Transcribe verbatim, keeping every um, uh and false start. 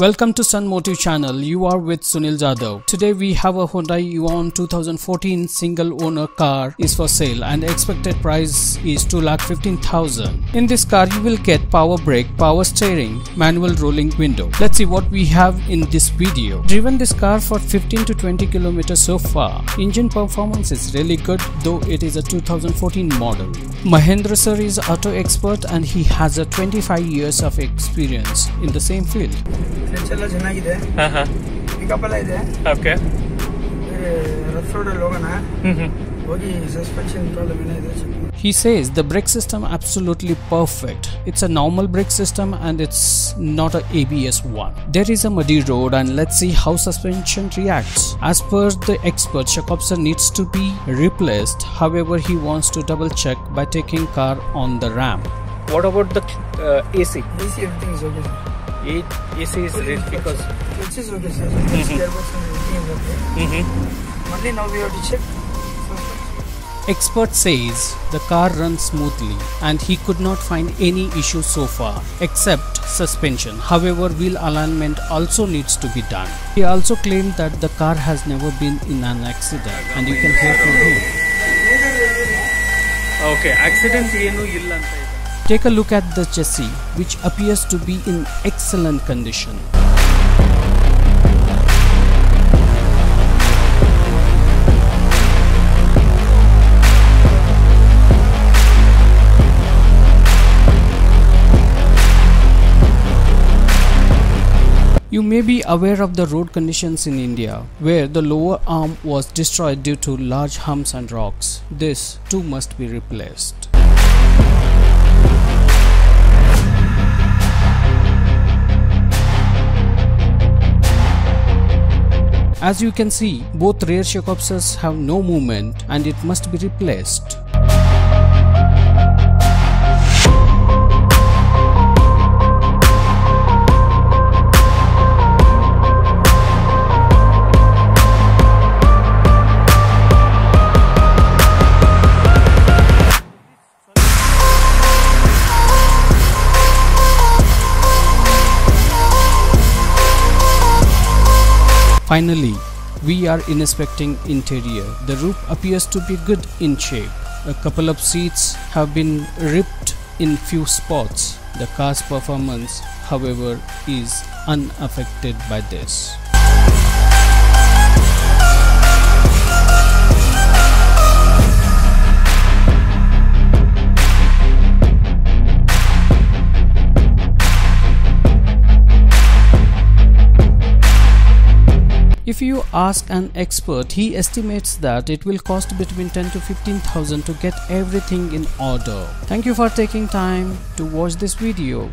Welcome to Sunmotive channel. You are with Sunil Jadav. Today we have a Hyundai E O N two thousand fourteen single owner car is for sale and expected price is two lakh fifteen thousand. In this car you will get power brake, power steering, manual rolling window. Let's see what we have in this video. Driven this car for fifteen to twenty kilometers so far. Engine performance is really good though it is a two thousand fourteen model. Mahendra sir is auto expert and he has a twenty-five years of experience in the same field. चलो जना किधर? हाँ हाँ। Pickup लाये थे? आपके? Rough road लोग ना। He says the brake system absolutely perfect. It's a normal brake system and it's not a A B S one. There is a muddy road and let's see how suspension reacts. As per the expert, shock absorber needs to be replaced. However, he wants to double check by taking car on the ramp. What about the uh, A C? A C everything is okay. It, A C is red because it is okay, sir. Mm-hmm. Only now we have to check. Expert says the car runs smoothly and he could not find any issue so far except suspension. However, wheel alignment also needs to be done. He also claimed that the car has never been in an accident and you can hear from him. Okay, accident enu illa anta. Take a look at the chassis, which appears to be in excellent condition. You may be aware of the road conditions in India, where the lower arm was destroyed due to large humps and rocks. This too must be replaced. As you can see, both rear shock absorbers have no movement and it must be replaced. Finally, we are inspecting interior. The roof appears to be good in shape. A couple of seats have been ripped in few spots. The car's performance, however, is unaffected by this. If you ask an expert, he estimates that it will cost between ten to fifteen thousand to get everything in order. Thank you for taking time to watch this video.